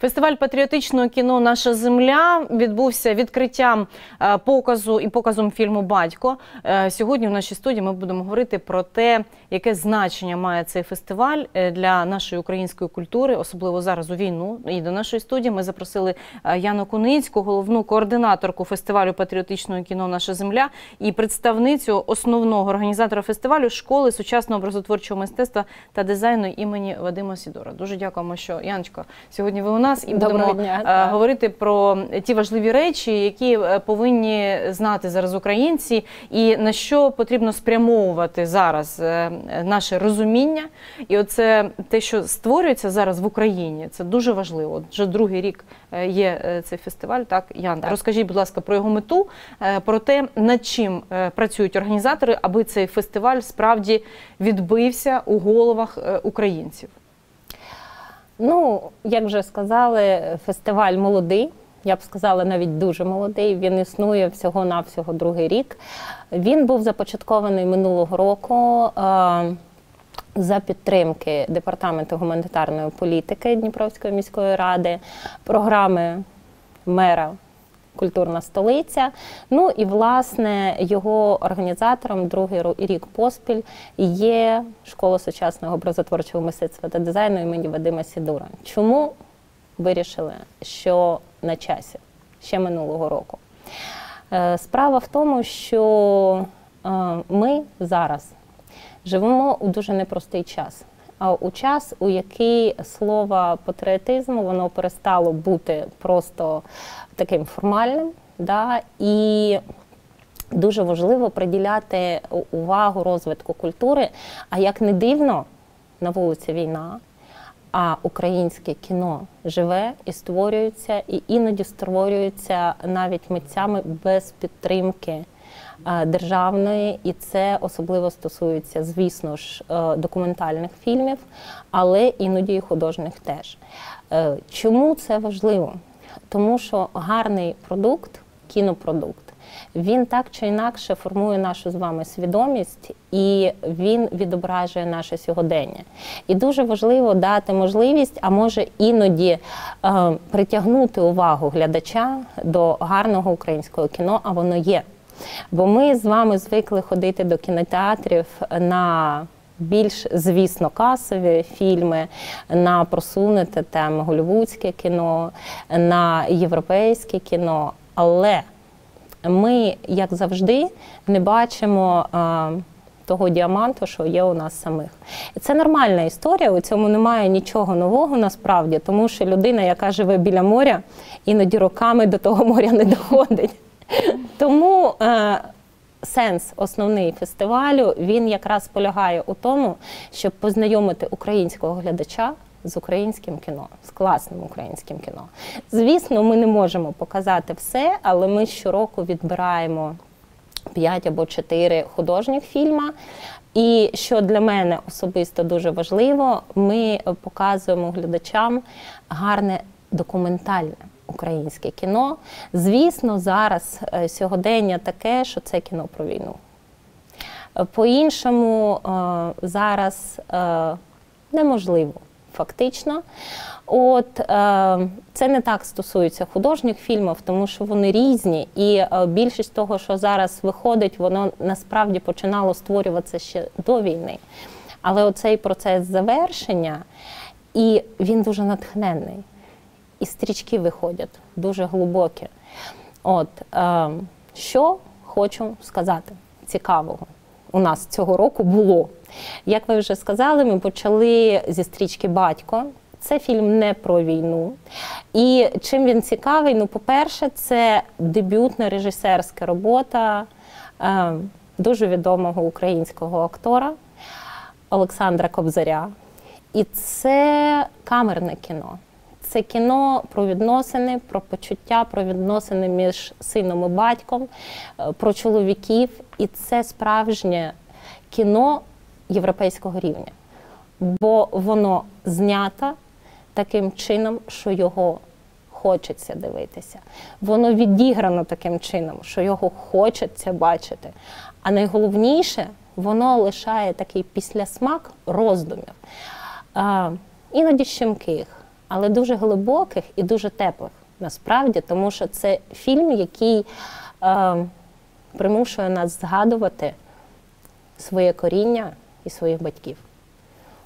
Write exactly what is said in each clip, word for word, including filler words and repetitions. Фестиваль патріотичного кіно «Наша земля» відбувся відкриттям показу і показом фільму «Батько». Сьогодні в нашій студії ми будемо говорити про те, яке значення має цей фестиваль для нашої української культури, особливо зараз у війну. І до нашої студії ми запросили Яну Куницьку, головну координаторку фестивалю патріотичного кіно «Наша земля» і представницю основного організатора фестивалю школи сучасного образотворчого мистецтва та дизайну імені Вадима Сидора. Дуже дякуємо, що, Яночка, сьогодні ви у нас і будемо говорити про ті важливі речі, які повинні знати зараз українці і на що потрібно спрямовувати зараз наше розуміння. І оце те, що створюється зараз в Україні, це дуже важливо. Вже другий рік є цей фестиваль. Так, Ян, розкажіть, будь ласка, про його мету, про те, над чим працюють організатори, аби цей фестиваль справді відбився у головах українців. Ну, як вже сказали, фестиваль молодий, я б сказала, навіть дуже молодий, він існує всього-навсього другий рік. Він був започаткований минулого року за підтримки Департаменту гуманітарної політики Дніпровської міської ради, програми мера «Культурна столиця». Ну і, власне, його організатором другий рік поспіль є школа сучасного образотворчого мистецтва та дизайну імені Вадима Сидора. Чому вирішили, що на часі, ще минулого року? Справа в тому, що ми зараз живемо у дуже непростий час. А у час, у який слово патріотизм, воно перестало бути просто таким формальним, да, і дуже важливо приділяти увагу розвитку культури. А як не дивно, на вулиці війна, а українське кіно живе і створюється, і іноді створюється навіть митцями без підтримки державної, і це особливо стосується, звісно ж, документальних фільмів, але іноді і художніх теж. Чому це важливо? Тому що гарний продукт, кінопродукт, він так чи інакше формує нашу з вами свідомість, і він відображує наше сьогодення. І дуже важливо дати можливість, а може іноді притягнути увагу глядача до гарного українського кіно, а воно є. Бо ми з вами звикли ходити до кінотеатрів на більш, звісно, касові фільми, на просунуте теми голлівудське кіно, на європейське кіно, але ми, як завжди, не бачимо того діаманту, що є у нас самих. І це нормальна історія, у цьому немає нічого нового насправді, тому що людина, яка живе біля моря, іноді роками до того моря не доходить. Тому е, сенс основний фестивалю, він якраз полягає у тому, щоб познайомити українського глядача з українським кіно, з класним українським кіно. Звісно, ми не можемо показати все, але ми щороку відбираємо п'ять або чотири художніх фільми. І що для мене особисто дуже важливо, ми показуємо глядачам гарне документальне українське кіно. Звісно, зараз сьогодення таке, що це кіно про війну. По-іншому зараз неможливо, фактично. От, це не так стосується художніх фільмів, тому що вони різні, і більшість того, що зараз виходить, воно насправді починало створюватися ще до війни. Але оцей процес завершення, і він дуже натхненний. І стрічки виходять дуже глибокі. От, е, що хочу сказати цікавого у нас цього року було? Як ви вже сказали, ми почали зі стрічки «Батько». Це фільм не про війну. І чим він цікавий? Ну, по-перше, це дебютна режисерська робота е, дуже відомого українського актора Олександра Кобзаря. І це камерне кіно. Це кіно про відносини, про почуття, про відносини між сином і батьком, про чоловіків. І це справжнє кіно європейського рівня. Бо воно знято таким чином, що його хочеться дивитися. Воно відіграно таким чином, що його хочеться бачити. А найголовніше, воно лишає такий післясмак роздумів. Іноді щемких. але дуже глибоких і дуже теплих, насправді, тому що це фільм, який е, примушує нас згадувати своє коріння і своїх батьків.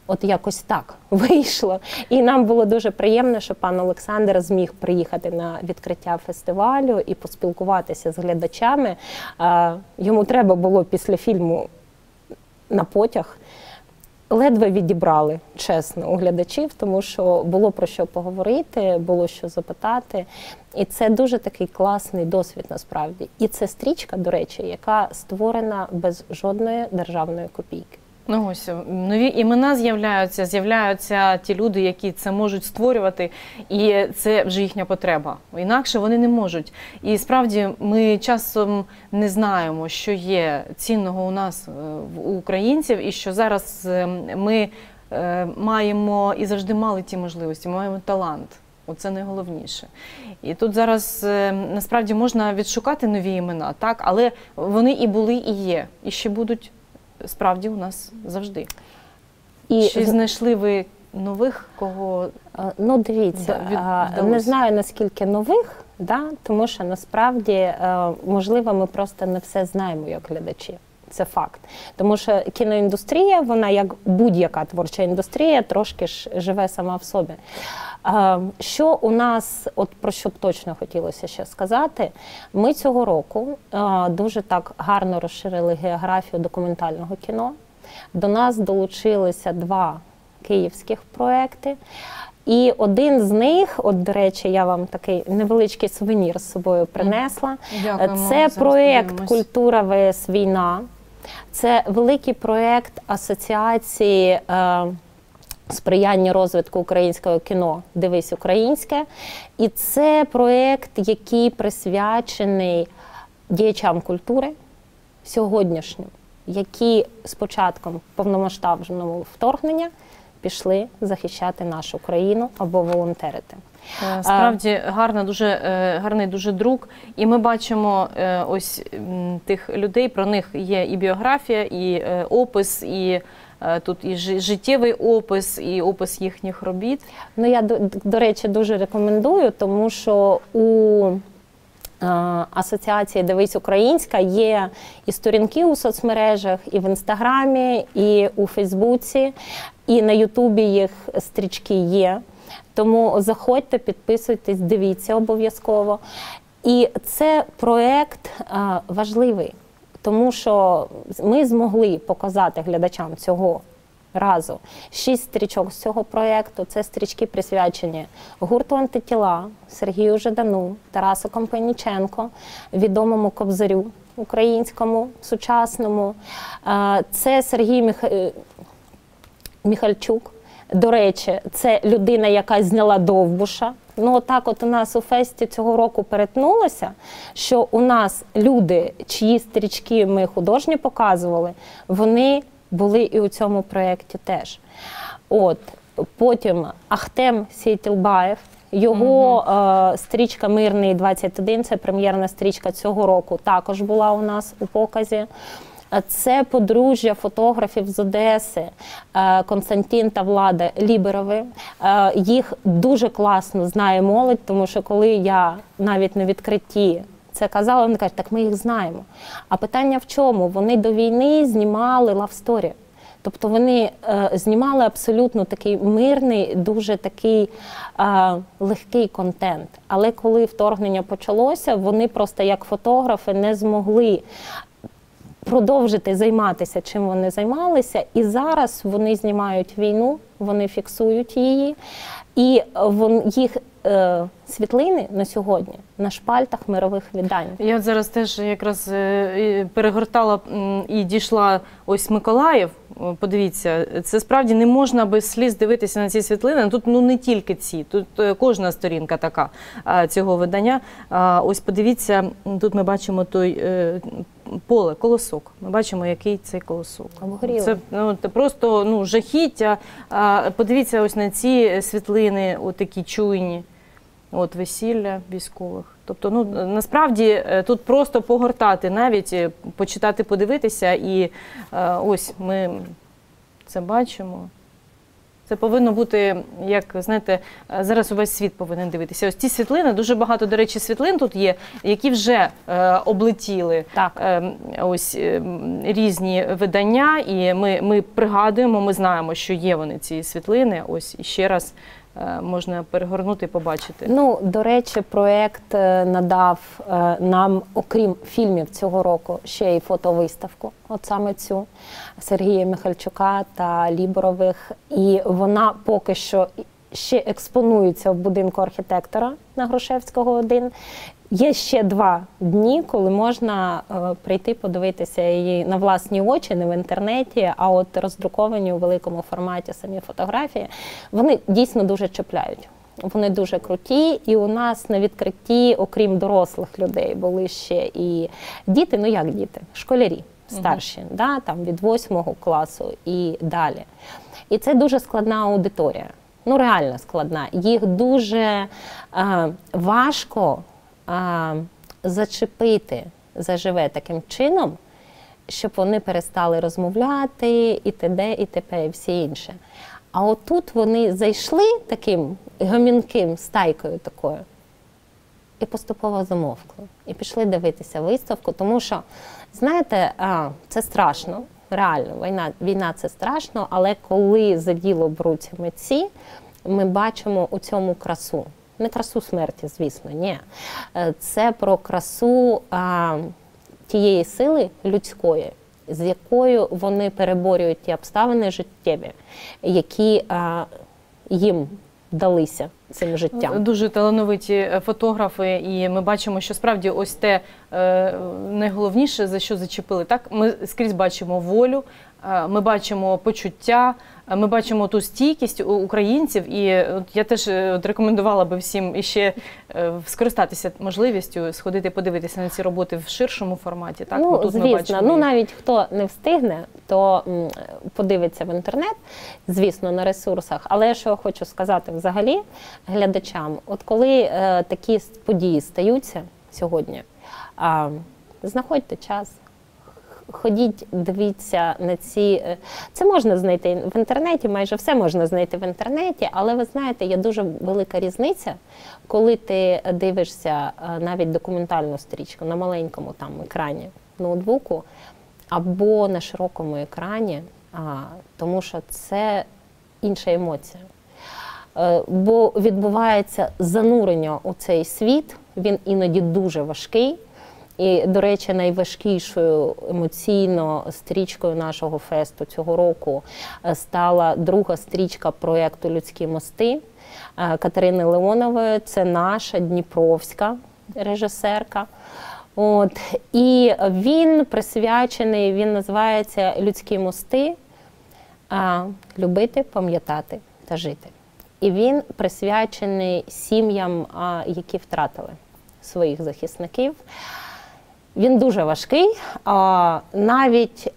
От якось так вийшло. І нам було дуже приємно, що пан Олександр зміг приїхати на відкриття фестивалю і поспілкуватися з глядачами. Е, йому треба було після фільму «На потяг». Ледве відібрали, чесно, у глядачів, тому що було про що поговорити, було що запитати. І це дуже такий класний досвід, насправді. І це стрічка, до речі, яка створена без жодної державної копійки. Ну ось, нові імена з'являються, з'являються ті люди, які це можуть створювати, і це вже їхня потреба. Інакше вони не можуть. І справді ми часом не знаємо, що є цінного у нас, у українців, і що зараз ми маємо і завжди мали ті можливості, ми маємо талант. Оце найголовніше. І тут зараз насправді можна відшукати нові імена, так? Але вони і були, і є, і ще будуть. Справді, у нас завжди. І... Чи знайшли ви нових, кого? Ну, дивіться, вдалося? Не знаю, наскільки нових, да? Тому що, насправді, можливо, ми просто не все знаємо, як глядачі. Це факт. Тому що кіноіндустрія, вона, як будь-яка творча індустрія, трошки ж живе сама в собі. Що у нас, от про що б точно хотілося ще сказати, ми цього року дуже так гарно розширили географію документального кіно. До нас долучилися два київських проекти. І один з них, от, до речі, я вам такий невеличкий сувенір з собою принесла. Дякуємо. Це проект «Культура ве ес. Війна». Це великий проєкт асоціації е, сприяння розвитку українського кіно «Дивись українське». І це проєкт, який присвячений діячам культури сьогоднішнім, які з початком повномасштабного вторгнення пішли захищати нашу країну або волонтерити. Справді гарна, дуже, гарний дуже друк. І ми бачимо ось тих людей, про них є і біографія, і опис, і тут і життєвий опис, і опис їхніх робіт. Ну, я, до, до речі, дуже рекомендую, тому що у асоціації «Дивись українська» є і сторінки у соцмережах, і в Інстаграмі, і у Фейсбуці, і на Ютубі їх стрічки є. Тому заходьте, підписуйтесь, дивіться обов'язково. І це проєкт важливий, тому що ми змогли показати глядачам цього разу шість стрічок з цього проєкту. Це стрічки, присвячені гурту «Антитіла», Сергію Жадану, Тарасу Компаніченко, відомому Кобзарю українському, сучасному. Це Сергій Міх... Міхальчук. До речі, це людина, яка зняла Довбуша. Ну, так от у нас у фесті цього року перетнулося, що у нас люди, чиї стрічки ми художні показували, вони були і у цьому проєкті теж. От, потім Ахтем Сейтілбаєв, його mm-hmm. е, стрічка «Мирний двадцять один», це прем'єрна стрічка цього року, також була у нас у показі. Це подружжя фотографів з Одеси Костянтин та Влада Лібєрови. Їх дуже класно знає молодь, тому що коли я навіть на відкритті це казала, вони кажуть, так ми їх знаємо. А питання в чому? Вони до війни знімали лавсторі. Тобто вони е, знімали абсолютно такий мирний, дуже такий е, легкий контент. Але коли вторгнення почалося, вони просто як фотографи не змогли продовжити займатися, чим вони займалися. І зараз вони знімають війну, вони фіксують її. І вон, їх е, світлини на сьогодні на шпальтах мирових видань. Я от зараз теж якраз перегортала і дійшла ось Миколаїв. Подивіться, це справді не можна без сліз дивитися на ці світлини. Тут ну не тільки ці, тут кожна сторінка така цього видання. Ось подивіться, тут ми бачимо той поле, колосок. Ми бачимо, який цей колосок. Обгоріло. Це ну, просто ну, жахіття. Подивіться ось на ці світлини, отакі чуйні, от весілля військових. Тобто, ну, насправді, тут просто погортати навіть, почитати, подивитися, і е, ось ми це бачимо. Це повинно бути, як, знаєте, зараз увесь світ повинен дивитися. Ось ці світлини, дуже багато, до речі, світлин тут є, які вже е, облетіли е, ось, е, різні видання. І ми, ми пригадуємо, ми знаємо, що є вони, ці світлини. Ось, і ще раз е, можна перегорнути і побачити. Ну, до речі, проєкт надав е, нам, окрім фільмів цього року, ще й фотовиставку. От саме цю Сергія Міхальчука та Лібєрових. І вона поки що ще експонується в будинку архітектора на Грушевського, один. Є ще два дні, коли можна прийти подивитися її на власні очі, не в інтернеті, а от роздруковані у великому форматі самі фотографії. Вони дійсно дуже чіпляють. Вони дуже круті, і у нас на відкритті, окрім дорослих людей, були ще і діти, ну як діти, школярі. Старші, угу. да, там від восьмого класу і далі. І це дуже складна аудиторія, ну реально складна. Їх дуже е, важко е, зачепити заживе таким чином, щоб вони перестали розмовляти і т.д. і т.п. і всі інше. А отут вони зайшли таким гомінким стайкою такою і поступово замовкли. І пішли дивитися виставку, тому що знаєте, це страшно, реально, війна, війна – це страшно, але коли за діло беруться митці, ми бачимо у цьому красу. Не красу смерті, звісно, ні. Це про красу а, тієї сили людської, з якою вони переборюють ті обставини життєві, які а, їм далися цим життям. Дуже талановиті фотографи, і ми бачимо, що справді ось те найголовніше, за що зачепили. Так, ми скрізь бачимо волю, ми бачимо почуття, ми бачимо ту стійкість у українців. І я теж рекомендувала би всім іще скористатися можливістю сходити подивитися на ці роботи в ширшому форматі. Так? Ну, тут звісно, ми бачимо... ну навіть хто не встигне, то подивиться в інтернет, звісно, на ресурсах. Але що я хочу сказати взагалі глядачам, от коли е, такі події стаються сьогодні, е, знаходьте час. Ходіть, дивіться на ці... Це можна знайти в інтернеті, майже все можна знайти в інтернеті, але ви знаєте, є дуже велика різниця, коли ти дивишся навіть документальну стрічку на маленькому там екрані ноутбуку або на широкому екрані, тому що це інша емоція. Бо відбувається занурення у цей світ, він іноді дуже важкий. І, до речі, найважкішою емоційно стрічкою нашого фесту цього року стала друга стрічка проєкту «Людські мости» Катерини Леонової. Це наша дніпровська режисерка. От. І він присвячений, він називається «Людські мости. Любити, пам'ятати та жити». І він присвячений сім'ям, які втратили своїх захисників. Він дуже важкий, навіть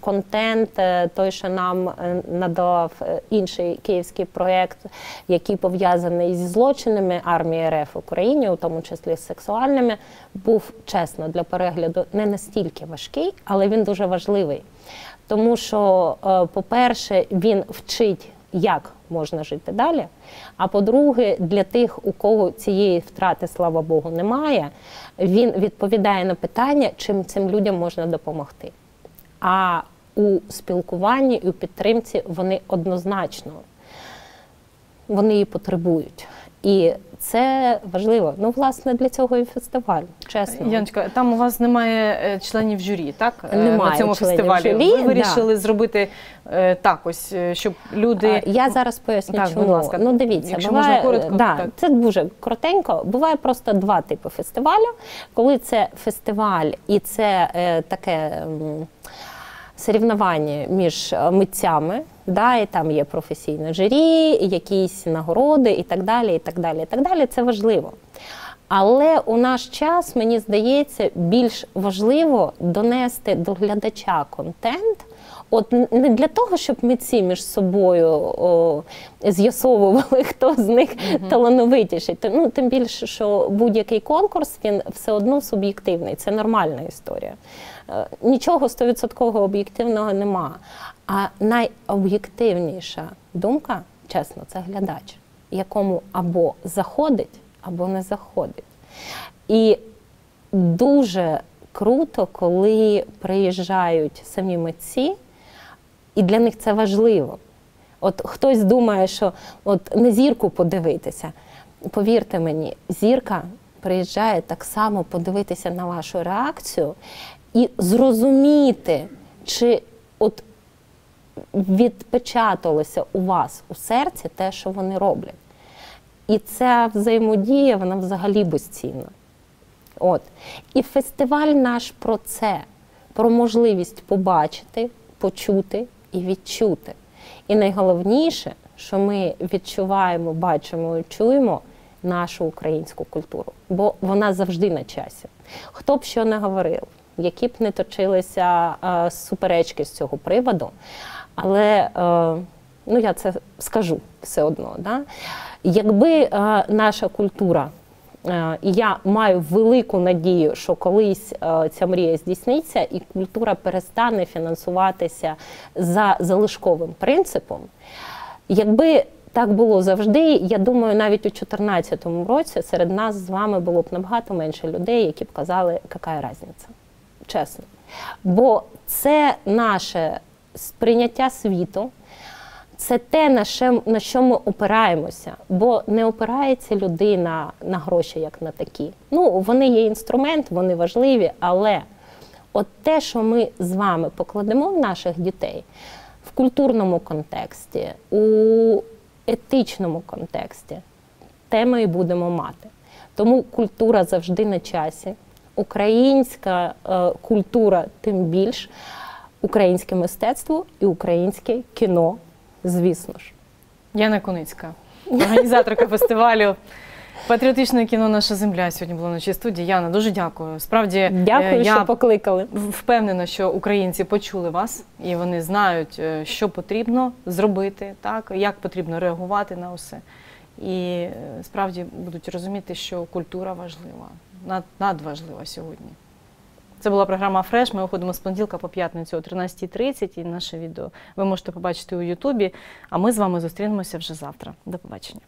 контент, той, що нам надав інший київський проєкт, який пов'язаний зі злочинами армії РФ в Україні, у тому числі з сексуальними, був, чесно, для перегляду не настільки важкий, але він дуже важливий. Тому що, по-перше, він вчить, як можна жити далі, а по-друге, для тих, у кого цієї втрати, слава Богу, немає, він відповідає на питання, чим цим людям можна допомогти. А у спілкуванні і у підтримці вони однозначно, вони її потребують. І це важливо. Ну, власне, для цього і фестиваль, чесно. Яночка, там у вас немає членів журі, так? Немає на цьому фестивалі. Журі, ви вирішили да. зробити так ось, щоб люди... Я зараз поясню, так, чому. Ласка, ну, дивіться, якщо буває... можна коротко. Да, так. Це дуже коротенько. Буває просто два типи фестивалю. Коли це фестиваль і це е, таке... соревнування між митцями, да, і там є професійне журі, якісь нагороди і так далі, і так далі, і так далі. Це важливо. Але у наш час, мені здається, більш важливо донести до глядача контент. От не для того, щоб митці між собою з'ясовували, хто з них mm-hmm. талановитіший. Ну, тим більше, що будь-який конкурс, він все одно суб'єктивний. Це нормальна історія. Нічого стовідсоткового об'єктивного нема. А найоб'єктивніша думка, чесно, це глядач, якому або заходить, або не заходить. І дуже круто, коли приїжджають самі митці, і для них це важливо. От хтось думає, що от не зірку подивитися. Повірте мені, зірка приїжджає так само подивитися на вашу реакцію і зрозуміти, чи от відпечаталося у вас у серці те, що вони роблять. І ця взаємодія, вона взагалі безцінна. От. І фестиваль наш про це, про можливість побачити, почути і відчути. І найголовніше, що ми відчуваємо, бачимо і чуємо нашу українську культуру, бо вона завжди на часі. Хто б що не говорив, які б не точилися е, суперечки з цього приводу, але е, ну, я це скажу все одно. Да? Якби е, наша культура, і я маю велику надію, що колись ця мрія здійсниться і культура перестане фінансуватися за залишковим принципом. Якби так було завжди, я думаю, навіть у дві тисячі чотирнадцятому році серед нас з вами було б набагато менше людей, які б казали, яка різниця, чесно. Бо це наше сприйняття світу, це те, на що ми опираємося, бо не опирається людина на гроші, як на такі. Ну, вони є інструмент, вони важливі, але от те, що ми з вами покладемо в наших дітей в культурному контексті, у етичному контексті, те ми і будемо мати. Тому культура завжди на часі, українська е, культура тим більш, українське мистецтво і українське кіно. Звісно ж. Яна Куницька, організаторка фестивалю патріотичне кіно «Наша земля» сьогодні була в нашій студії. Яна, дуже дякую. Справді, дякую, я що покликали. Впевнена, що українці почули вас і вони знають, що потрібно зробити, так, як потрібно реагувати на усе. І справді будуть розуміти, що культура важлива, над, надважлива сьогодні. Це була програма «Фреш». Ми виходимо з понеділка по п'ятницю о тринадцятій тридцять. І наше відео ви можете побачити у Ютубі. А ми з вами зустрінемося вже завтра. До побачення.